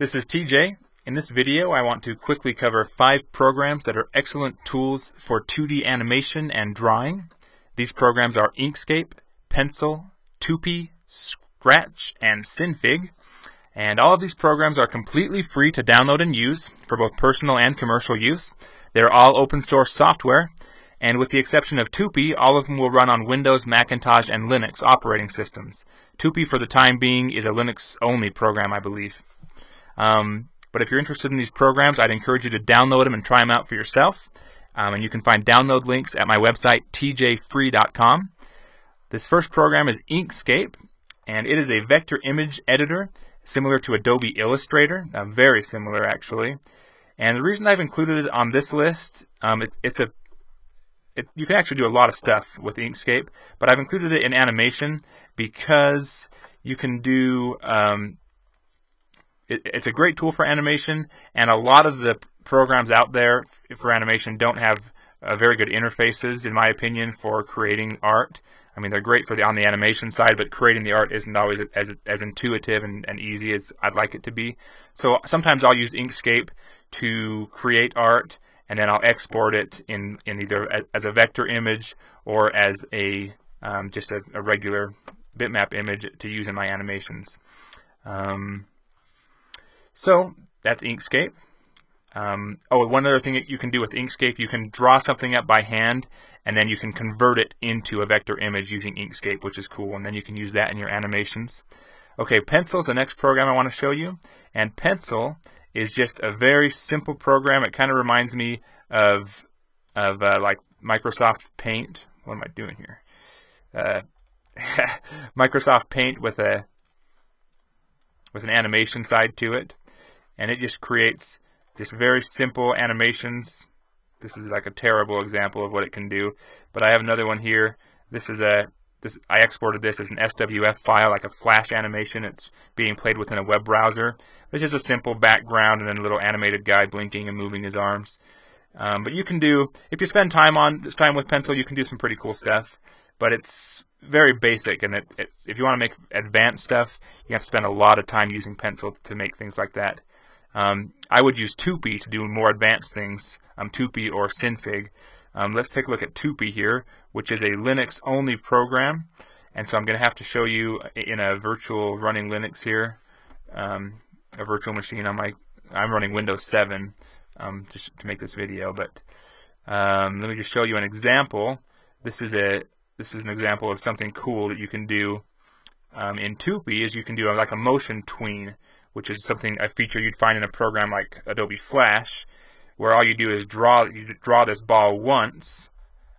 This is TJ. In this video, I want to quickly cover 5 programs that are excellent tools for 2D animation and drawing. These programs are Inkscape, Pencil, Tupi, Scratch, and Synfig. And all of these programs are completely free to download and use for both personal and commercial use. They're all open source software, and with the exception of Tupi, all of them will run on Windows, Macintosh, and Linux operating systems. Tupi, for the time being, is a Linux-only program, I believe. But if you're interested in these programs, I'd encourage you to download them and try them out for yourself. And you can find download links at my website, tjfree.com. This first program is Inkscape, and it is a vector image editor similar to Adobe Illustrator, very similar actually. And the reason I've included it on this list, you can actually do a lot of stuff with Inkscape, but I've included it in animation because you can do It's a great tool for animation, and a lot of the programs out there for animation don't have very good interfaces, in my opinion, for creating art. I mean, they're great for on the animation side, but creating the art isn't always as intuitive and easy as I'd like it to be. So sometimes I'll use Inkscape to create art, and then I'll export it in either as a vector image or as a just a regular bitmap image to use in my animations. So that's Inkscape. One other thing that you can do with Inkscape, you can draw something up by hand, and then you can convert it into a vector image using Inkscape, which is cool, and then you can use that in your animations. Okay, Pencil is the next program I want to show you, and Pencil is just a very simple program. It kind of reminds me of like Microsoft Paint. What am I doing here? Microsoft Paint with an animation side to it, and it just creates just very simple animations. This is like a terrible example of what it can do, but I have another one here. I exported this as an SWF file, like a Flash animation. It's being played within a web browser. It's just a simple background and then a little animated guy blinking and moving his arms. But you can do, if you spend time with Pencil, you can do some pretty cool stuff. But it's very basic, and if you want to make advanced stuff, you have to spend a lot of time using Pencil to make things like that. I would use Tupi to do more advanced things, Tupi or Synfig. Let's take a look at Tupi here, which is a Linux-only program, and so I'm going to have to show you in a virtual running Linux here, a virtual machine on my. I'm running Windows 7 to make this video, but let me just show you an example. This is an example of something cool that you can do in Tupi. Is you can do like a motion tween, which is a feature you'd find in a program like Adobe Flash, where all you do is draw this ball once.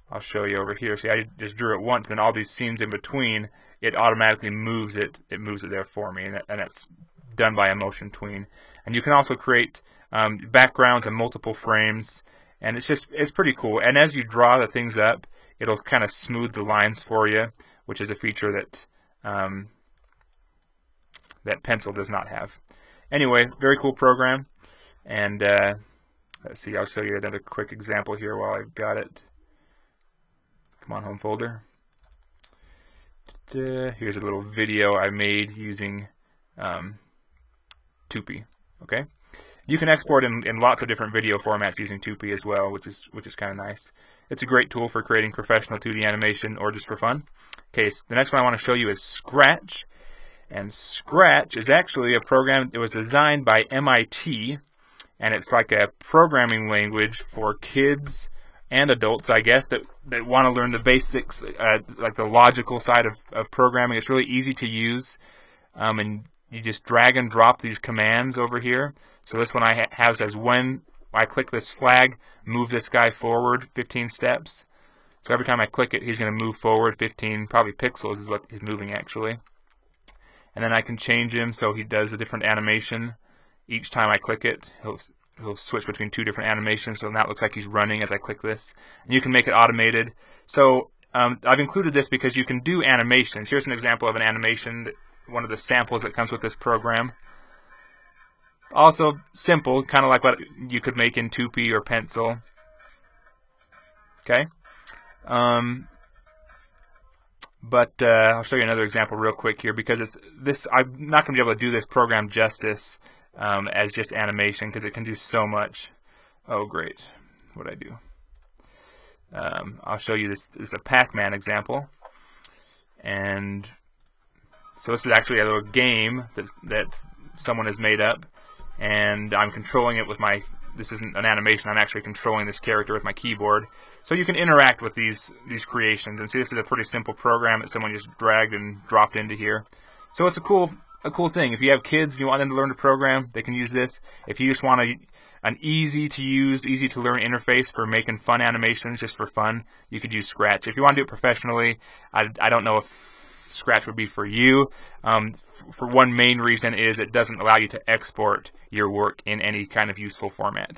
I'll show you over here. See, I just drew it once, and then all these scenes in between, it automatically moves it. It moves it there for me, and that's done by a motion tween. And you can also create backgrounds in multiple frames. And it's pretty cool. And as you draw the things up, it'll kind of smooth the lines for you, which is a feature that that Pencil does not have. Anyway, very cool program. And let's see, I'll show you another quick example here while I've got it. Come on, home folder. Here's a little video I made using Tupi. Okay. You can export in lots of different video formats using Tupi as well, which is kind of nice. It's a great tool for creating professional 2D animation or just for fun. Okay, so the next one I want to show you is Scratch. And Scratch is actually a program that was designed by MIT, and it's like a programming language for kids and adults, I guess, that want to learn the basics, like the logical side of programming. It's really easy to use, and you just drag and drop these commands over here. So this one I have says, when I click this flag, move this guy forward 15 steps. So every time I click it, he's going to move forward 15, probably pixels is what he's moving actually. And then I can change him so he does a different animation. Each time I click it, he'll switch between 2 different animations. So now it looks like he's running as I click this. And you can make it automated. So I've included this because you can do animations. Here's an example of an animation that one of the samples that comes with this program. Also simple, kind of like what you could make in Tupi or Pencil. Okay. I'll show you another example real quick here because I'm not going to be able to do this program justice as just animation, because it can do so much. Oh great, what'd I do? I'll show you this is a Pac-Man example. And so this is actually a little game that someone has made up, and I'm controlling it with my, this isn't an animation, I'm actually controlling this character with my keyboard. So you can interact with these creations, and see, this is a pretty simple program that someone just dragged and dropped into here. So it's a cool thing. If you have kids and you want them to learn to program, they can use this. If you just want an easy to use, easy to learn interface for making fun animations just for fun, you could use Scratch. If you want to do it professionally, I don't know if Scratch would be for you. For one main reason is it doesn't allow you to export your work in any kind of useful format.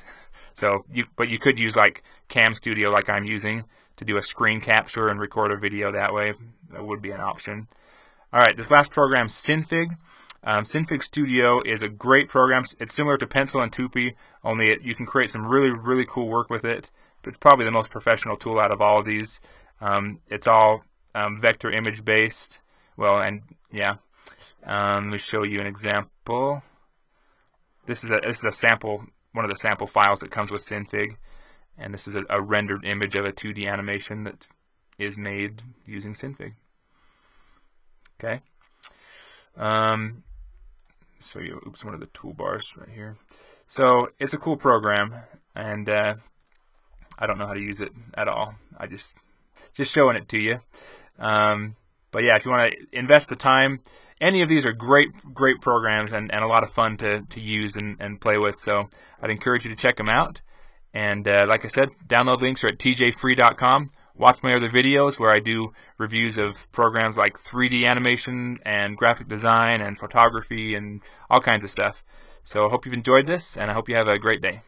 So, but you could use like Cam Studio, like I'm using, to do a screen capture and record a video that way. That would be an option. All right, this last program, Synfig. Synfig Studio is a great program. It's similar to Pencil and Tupi, only you can create some really, really cool work with it. But it's probably the most professional tool out of all of these. It's all vector image based. Well, and yeah, let me show you an example. This is a sample, one of the sample files that comes with Synfig, and this is a rendered image of a 2D animation that is made using Synfig. Okay. So you, oops, one of the toolbars right here. So it's a cool program, and I don't know how to use it at all. I just showing it to you. But yeah, if you want to invest the time, any of these are great programs and a lot of fun to use and play with. So I'd encourage you to check them out. And like I said, download links are at tjfree.com. Watch my other videos where I do reviews of programs like 3D animation and graphic design and photography and all kinds of stuff. So I hope you've enjoyed this, and I hope you have a great day.